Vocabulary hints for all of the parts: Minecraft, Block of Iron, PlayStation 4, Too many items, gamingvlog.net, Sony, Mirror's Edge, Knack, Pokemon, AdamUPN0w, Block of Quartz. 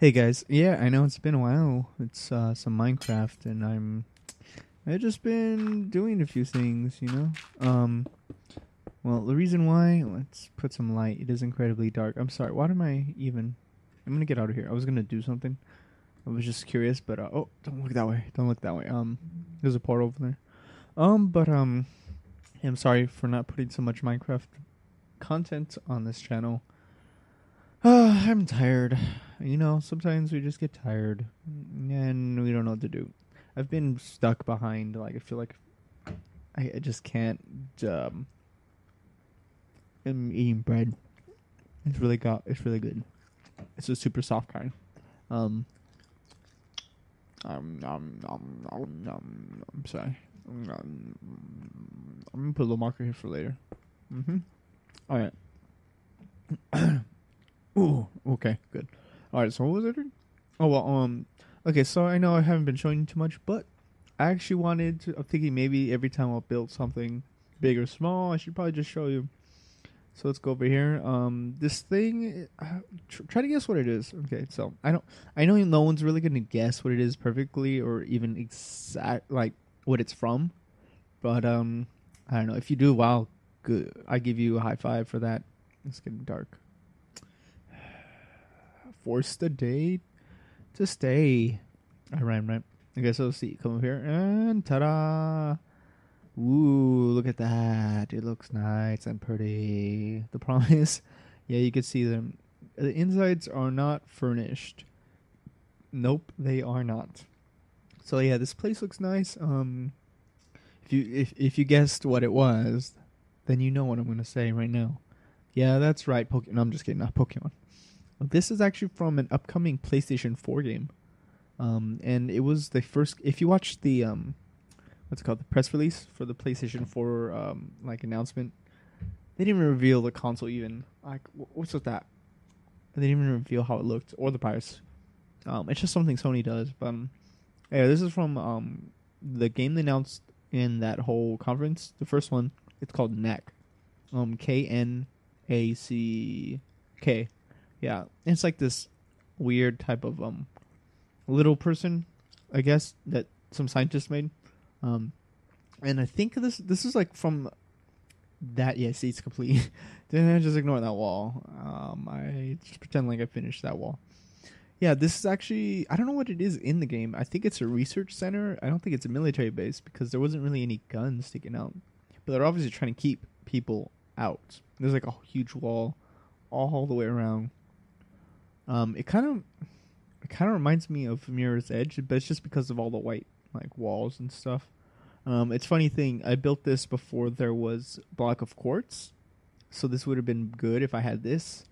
Hey guys, yeah, I know it's been a while. It's some Minecraft, and I've just been doing a few things, you know. Well, the reason why, let's put some light. It is incredibly dark. I'm sorry. Why am I even? I'm gonna get out of here. I was gonna do something. I was just curious, but oh, don't look that way. Don't look that way. There's a portal over there. I'm sorry for not putting so much Minecraft content on this channel. I'm tired. You know, sometimes we just get tired and we don't know what to do. I've been stuck behind. Like, I feel like I just can't. I'm eating bread. It's really good. It's a super soft kind. I'm sorry. I'm gonna put a little marker here for later. All right. Ooh, okay, good. All right, so what was I doing? Oh, well, okay, so I know I haven't been showing you too much, but I actually wanted to, I'm thinking maybe every time I'll build something big or small, I should probably just show you. So let's go over here. This thing, try to guess what it is. Okay, so I know no one's really going to guess what it is perfectly or even exact, like, what it's from, but, I don't know. If you do, wow, good. I give you a high five for that. It's getting dark. Force the day to stay. I rhyme, right? Okay, so let's see. Come over here and ta-da! Ooh, look at that. It looks nice and pretty. The problem is, yeah, you can see them. The insides are not furnished. Nope, they are not. So yeah, this place looks nice. If you guessed what it was, then you know what I'm gonna say right now. Yeah, that's right. No, I'm just kidding. Not Pokemon. This is actually from an upcoming PlayStation 4 game, and it was the first. If you watch the what's it called, the press release for the PlayStation 4 like announcement, they didn't even reveal the console even. Like, what's with that? They didn't even reveal how it looked or the price. It's just something Sony does. But yeah, this is from the game they announced in that whole conference. The first one, it's called Knack, Knack. Yeah, it's like this weird type of little person, I guess, that some scientists made. And I think this is like from that. Yeah, see, it's complete. Then I just ignore that wall. I just pretend like I finished that wall. Yeah, this is actually, I don't know what it is in the game. I think it's a research center. I don't think it's a military base because there wasn't really any guns sticking out. But they're obviously trying to keep people out. There's like a huge wall all the way around. It kind of reminds me of Mirror's Edge, but it's just because of all the white like walls and stuff. It's funny thing, I built this before there was Block of Quartz, so this would have been good if I had this.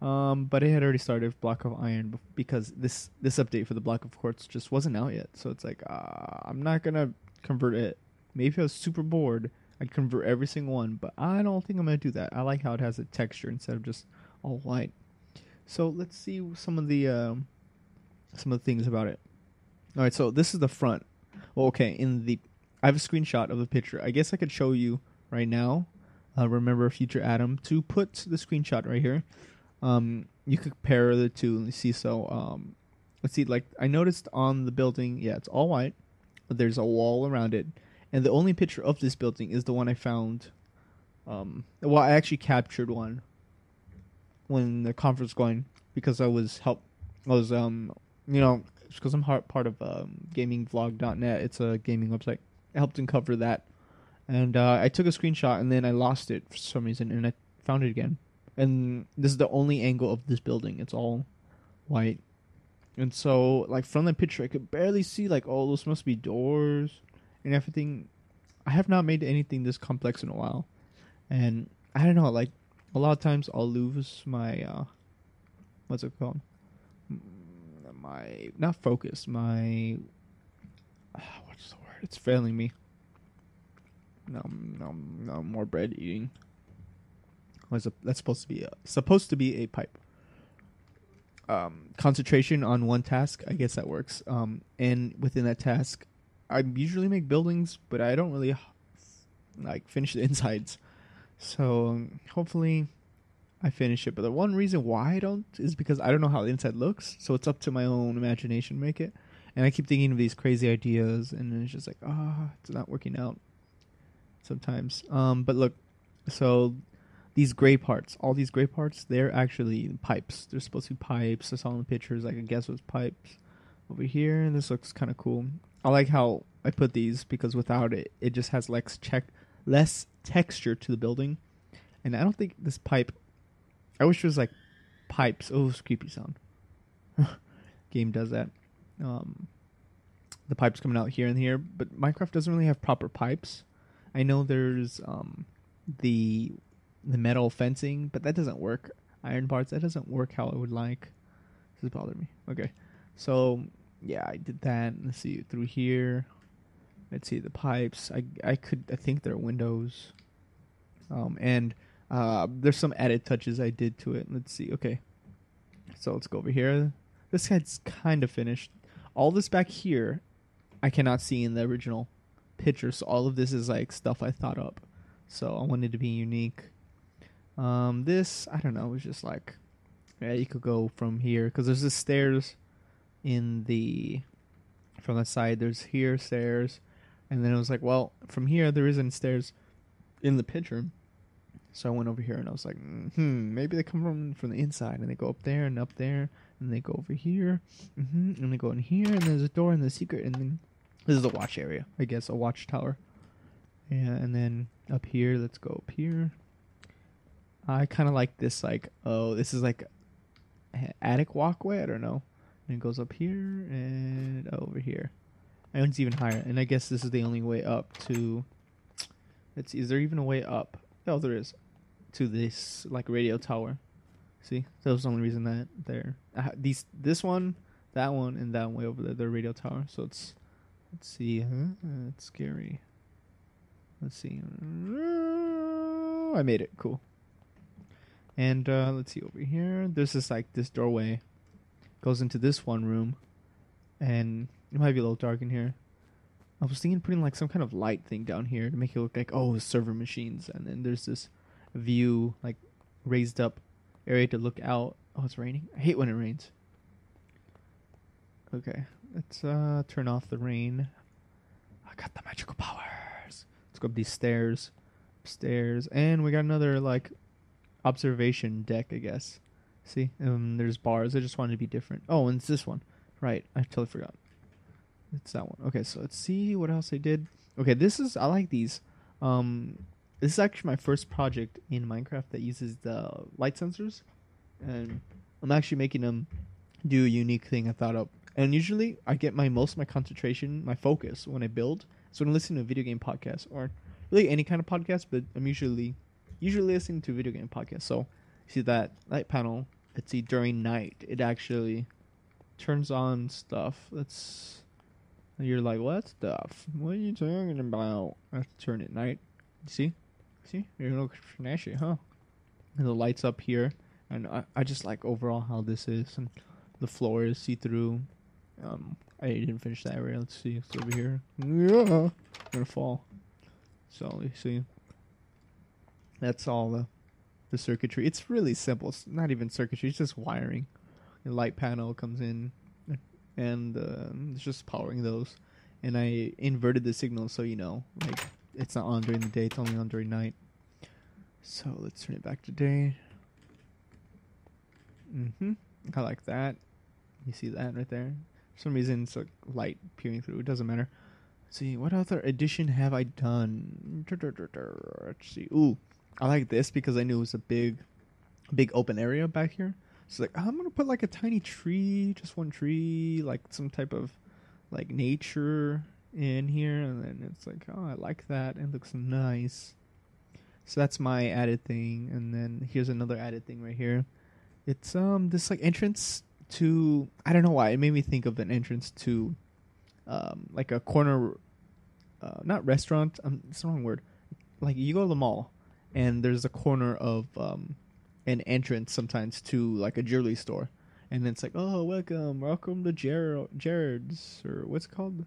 But I had already started Block of Iron because this update for the Block of Quartz just wasn't out yet. So it's like I'm not gonna convert it. Maybe if I was super bored, I'd convert every single one, but I don't think I'm gonna do that. I like how it has a texture instead of just all white. So let's see some of the things about it. All right, so this is the front. Well, okay, I have a screenshot of the picture. I guess I could show you right now. Remember future Adam to put the screenshot right here. You could pair the two and see. So let's see. Like I noticed on the building, yeah, it's all white. But there's a wall around it, and the only picture of this building is the one I found. Well, I actually captured one when the conference was going because because I'm part of gamingvlog.net. It's a gaming website. I helped uncover that, and I took a screenshot and then I lost it for some reason and I found it again. And this is the only angle of this building. It's all white, and so like from the picture I could barely see like, oh, those must be doors and everything. I have not made anything this complex in a while, and I don't know, like, a lot of times I'll lose my, what's it called? My, not focus, my, what's the word? It's failing me. No, more bread eating. That's supposed to be a pipe. Concentration on one task, I guess that works. And within that task, I usually make buildings, but I don't really, like, finish the insides. So hopefully I finish it. But the one reason why I don't is because I don't know how the inside looks. So it's up to my own imagination to make it. And I keep thinking of these crazy ideas, and then it's just like, ah, it's not working out sometimes. But look, so these gray parts, all these gray parts, they're actually pipes. They're supposed to be pipes. I saw in the pictures, I can guess it was pipes over here. And this looks kind of cool. I like how I put these because without it, it just has less texture to the building. And I don't think this pipe, I wish it was like pipes. Oh, it's a creepy sound. Game does that. The pipes coming out here and here, but Minecraft doesn't really have proper pipes. I know there's the metal fencing, but that doesn't work. Iron parts, that doesn't work how I would like. This bothered me. Okay, so yeah, I did that. Let's see through here. Let's see the pipes. I think they're windows. And there's some added touches I did to it. Let's see. Okay, so let's go over here. This side's kind of finished. All this back here, I cannot see in the original picture. So all of this is like stuff I thought up. So I wanted to be unique. This, I don't know, was just like, yeah, you could go from here. Because there's the stairs from the side. There's here, stairs. And then it was like, well, from here, there isn't stairs in the picture. So I went over here and I was like, maybe they come from the inside. And they go up there. And they go over here, and they go in here, and there's a door and the secret, and then this is the watch area, I guess, a watchtower. Yeah, and then up here, let's go up here. I kind of like this, like, oh, this is like attic walkway, I don't know. And it goes up here and over here. And it's even higher, and I guess this is the only way up to, let's see, is there even a way up? Oh, there is, to this, like, radio tower. See, that was the only reason that they're this one, that one, and that way over there, the radio tower. So it's, let's see, it's scary. Let's see, I made it, cool. And let's see over here. There's this like this doorway, goes into this one room, and it might be a little dark in here. I was thinking putting like some kind of light thing down here to make it look like, oh, server machines, and then there's this view like raised up area to look out. Oh, it's raining. I hate when it rains. Okay, let's turn off the rain. I got the magical powers. Let's go up these stairs, upstairs, and we got another like observation deck, I guess. See, there's bars. I just wanted to be different. Oh, and it's this one, right? I totally forgot. It's that one. Okay, so let's see what else I did. Okay, this is, I like these. This is actually my first project in Minecraft that uses the light sensors, and I'm actually making them do a unique thing I thought up. And usually I get my concentration, my focus when I build. So when I'm listening to a video game podcast or really any kind of podcast, but I'm usually listening to video game podcasts. So see that light panel, let's see during night, it actually turns on stuff. You're like, what stuff? What are you talking about? I have to turn it night. See? See, you're a little flashy, huh? And the lights up here, and I just like overall how this is, and the floor is see-through. I didn't finish that area. Let's see, it's over here. Yeah, I'm gonna fall. So you see, that's all the circuitry. It's really simple. It's not even circuitry. It's just wiring. The light panel comes in, and it's just powering those. And I inverted the signal, so you know, like, it's not on during the day, it's only on during night. So let's turn it back to day. I like that. You see that right there? For some reason, it's like light peering through. It doesn't matter. Let's see, what other addition have I done? Let's see. Ooh, I like this because I knew it was a big open area back here. So like, I'm gonna put like a tiny tree, just one tree, like some type of like nature in here, and then it's like, oh, I like that, it looks nice. So that's my added thing. And then here's another added thing right here. It's this like entrance to, I don't know why it made me think of an entrance to like a corner, not restaurant, it's the wrong word. Like you go to the mall and there's a corner of an entrance sometimes to like a jewelry store, and then it's like, oh, welcome to Jared's, or what's it called?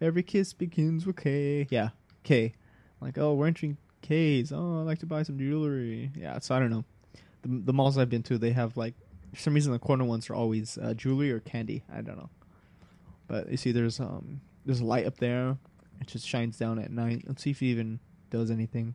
Every kiss begins with K. Yeah, K. Like, oh, we're entering K's. Oh, I'd like to buy some jewelry. Yeah, so I don't know. the malls I've been to, they have like, for some reason the corner ones are always jewelry or candy. I don't know. But you see there's a light up there. It just shines down at night. Let's see if it even does anything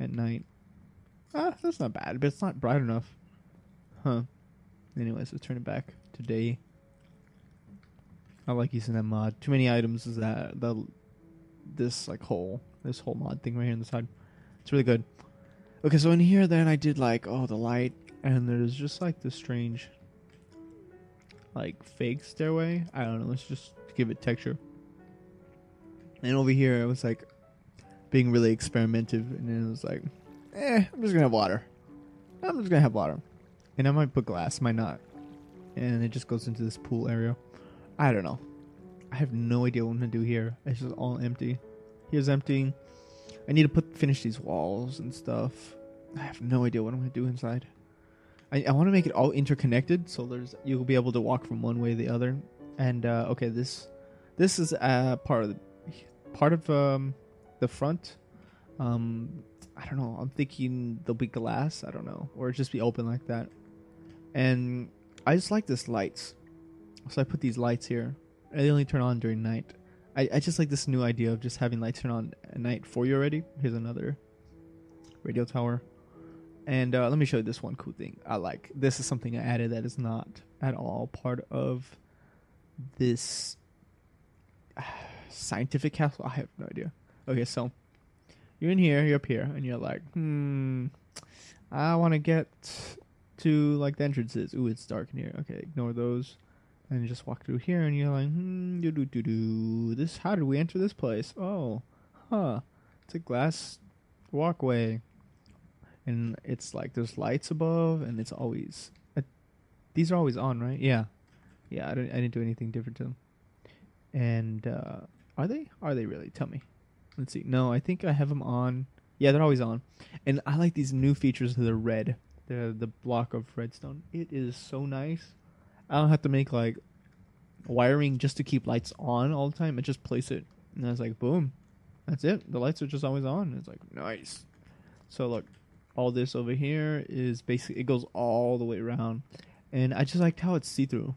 at night. Ah, that's not bad, but it's not bright enough. Huh. Anyways, let's turn it back to day. I like using that mod. Too many items is that this like whole mod thing right here on the side. It's really good. Okay, so in here then I did like the light, and there's just like this strange like fake stairway. I don't know, let's just give it texture. And over here I was like being really experimentative, and then it was like, I'm just gonna have water. And I might put glass, might not. And it just goes into this pool area. I don't know. I have no idea what I'm gonna do here. It's just all empty. Here's empty. I need to finish these walls and stuff. I have no idea what I'm gonna do inside. I want to make it all interconnected, so you'll be able to walk from one way to the other. And okay, this is part of the front. I don't know. I'm thinking there'll be glass. I don't know, or just be open like that. And I just like this lights, so I put these lights here. They only turn on during night. I just like this new idea of just having lights turn on at night for you already. Here's another radio tower. And let me show you this one cool thing I like. This is something I added that is not at all part of this scientific castle. I have no idea. Okay, so you're in here, you're up here, and you're like, I want to get to like the entrances. Ooh, it's dark in here. Okay, ignore those. And you just walk through here, and you're like, how did we enter this place? Oh, huh. It's a glass walkway. And it's like, there's lights above, and it's always, these are always on, right? Yeah. Yeah, I didn't do anything different to them. And, are they? Are they really? Tell me. Let's see. No, I think I have them on. Yeah, they're always on. And I like these new features that are red. They're the block of redstone. It is so nice. I don't have to make like wiring just to keep lights on all the time. I just place it, and I was like, boom, that's it. The lights are just always on. It's like nice. So look, all this over here is basically, it goes all the way around, and I just liked how it's see through.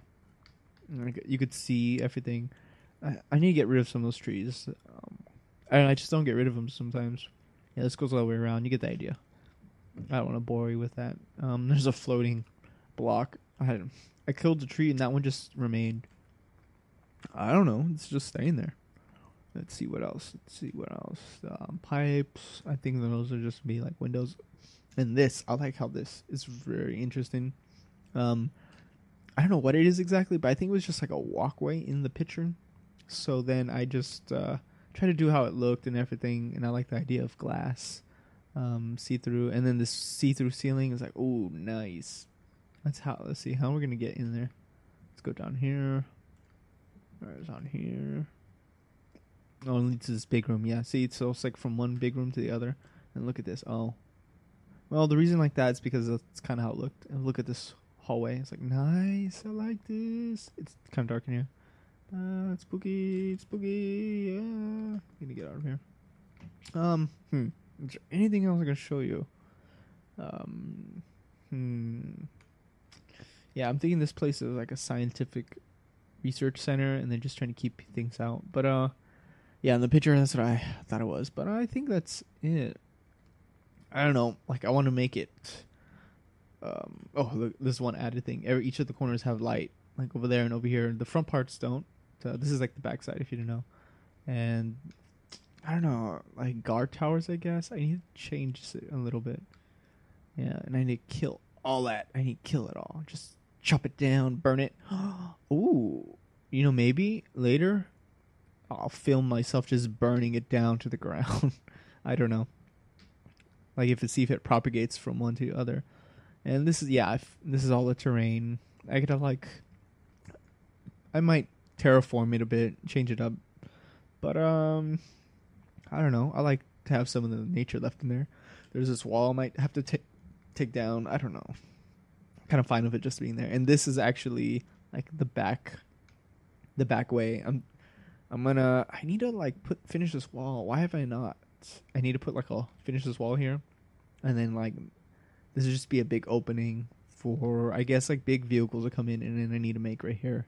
Like, you could see everything. I need to get rid of some of those trees. I just don't get rid of them sometimes. Yeah, this goes all the way around. You get the idea. I don't want to bore you with that. There's a floating block. I killed the tree, and that one just remained. I don't know. It's just staying there. Let's see what else. Pipes. I think those are just be like windows. And this, I like how this is very interesting. I don't know what it is exactly, but I think it was just like a walkway in the picture. So then I just try to do how it looked and everything. And I like the idea of glass, see-through, and then this see-through ceiling is like, oh, nice. Let's see how we're going to get in there. Let's go down here. Where's on here? Oh, it leads to this big room. Yeah, see, it's almost like from one big room to the other. And look at this. Oh. Well, the reason like that is because that's kind of how it looked. And look at this hallway. It's like, nice. I like this. It's kind of dark in here. It's spooky. It's spooky. Yeah. I'm going to get out of here. Is there anything else I can show you? Yeah, I'm thinking this place is like a scientific research center, and they're just trying to keep things out. But, yeah, in the picture, that's what I thought it was. But I think that's it. I don't know. Like, I want to make it... oh, look, this one added thing. Each of the corners have light, like over there and over here. The front parts don't. So this is like the back side, if you don't know. And, I don't know, like guard towers, I guess. I need to change it a little bit. Yeah, and I need to kill all that. I need to kill it all. Just chop it down, burn it. Ooh, you know, maybe later I'll film myself just burning it down to the ground. I don't know. Like see if it propagates from one to the other. And this is, yeah, this is all the terrain. I could have like, I might terraform it a bit, change it up. But, I don't know. I like to have some of the nature left in there. There's this wall I might have to take down. I don't know. I'm kind of fine with it just being there. And this is actually like the back way. I need to like finish this wall. Why have I not? I need to finish this wall here, and then like This would just be a big opening for, I guess, like big vehicles to come in, and then I need to make right here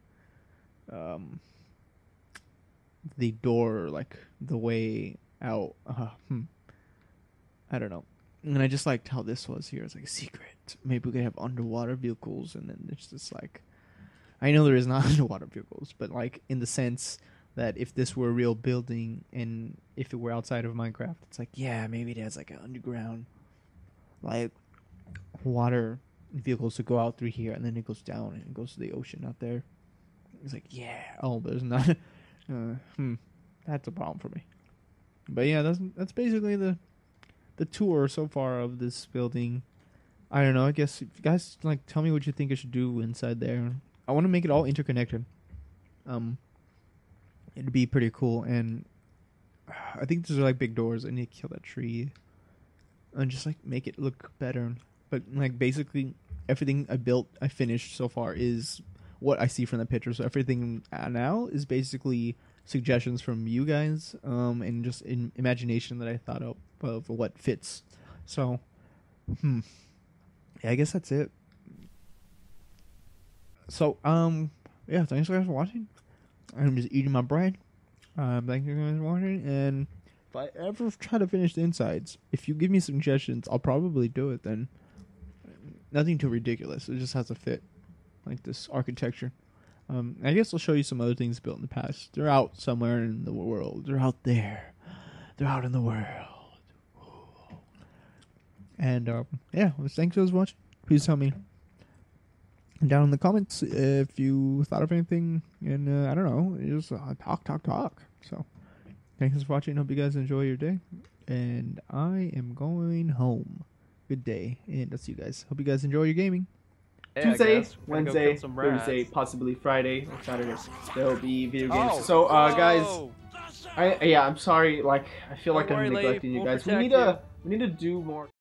the door, like the way out. I don't know. And I just liked how this was here. It's like a secret. Maybe we could have underwater vehicles, and then it's just like, I know there is not underwater vehicles, but like in the sense that if this were a real building and if it were outside of Minecraft, it's like, yeah, maybe it has like an underground, like water vehicles to go out through here, and then it goes down and it goes to the ocean out there. It's like, yeah, oh, there's not. That's a problem for me. But yeah, that's basically the tour so far of this building. I don't know. I guess if you guys like, tell me what you think I should do inside there. I want to make it all interconnected. It'd be pretty cool, and I think these are like big doors. I need to kill that tree and just like make it look better. But like basically everything I built, I finished so far is what I see from the picture. So everything now is basically suggestions from you guys, and just in imagination that I thought of what fits. So, yeah, I guess that's it. So, yeah, thanks guys for watching. I'm just eating my bread. Thank you guys for watching. And if I ever try to finish the insides, if you give me suggestions, I'll probably do it then. Nothing too ridiculous. It just has to fit like this architecture. I guess I'll show you some other things built in the past. They're out somewhere in the world. They're out there. They're out in the world. Ooh. And, yeah, thanks for watching. Please tell me down in the comments if you thought of anything, and I don't know, just talk. So thanks for watching. Hope you guys enjoy your day, and I am going home. Good day, and I'll see you guys. Hope you guys enjoy your gaming. Yeah, Tuesday, Wednesday, Thursday, possibly Friday or Saturday, there'll be video games. So guys, I'm sorry, like I feel like I'm neglecting you guys. We need to do more.